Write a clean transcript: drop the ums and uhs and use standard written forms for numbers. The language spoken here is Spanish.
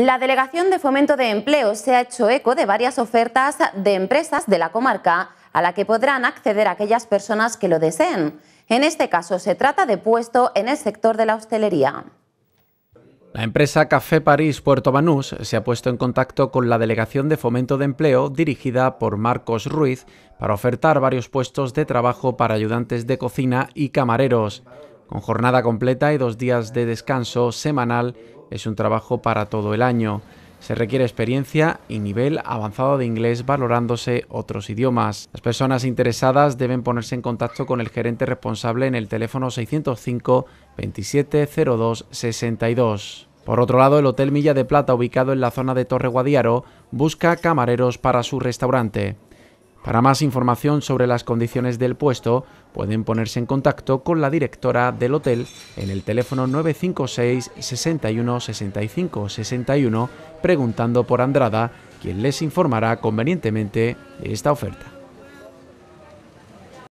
La Delegación de Fomento de Empleo se ha hecho eco de varias ofertas de empresas de la comarca a la que podrán acceder aquellas personas que lo deseen. En este caso se trata de puesto en el sector de la hostelería. La empresa Café París Puerto Banús se ha puesto en contacto con la Delegación de Fomento de Empleo dirigida por Marcos Ruiz para ofertar varios puestos de trabajo para ayudantes de cocina y camareros. Con jornada completa y 2 días de descanso semanal, es un trabajo para todo el año. Se requiere experiencia y nivel avanzado de inglés, valorándose otros idiomas. Las personas interesadas deben ponerse en contacto con el gerente responsable en el teléfono 605 2702 62. Por otro lado, el Hotel Milla de Plata, ubicado en la zona de Torre Guadiaro, busca camareros para su restaurante. Para más información sobre las condiciones del puesto, pueden ponerse en contacto con la directora del hotel en el teléfono 956 61 65 61 preguntando por Andrada, quien les informará convenientemente de esta oferta.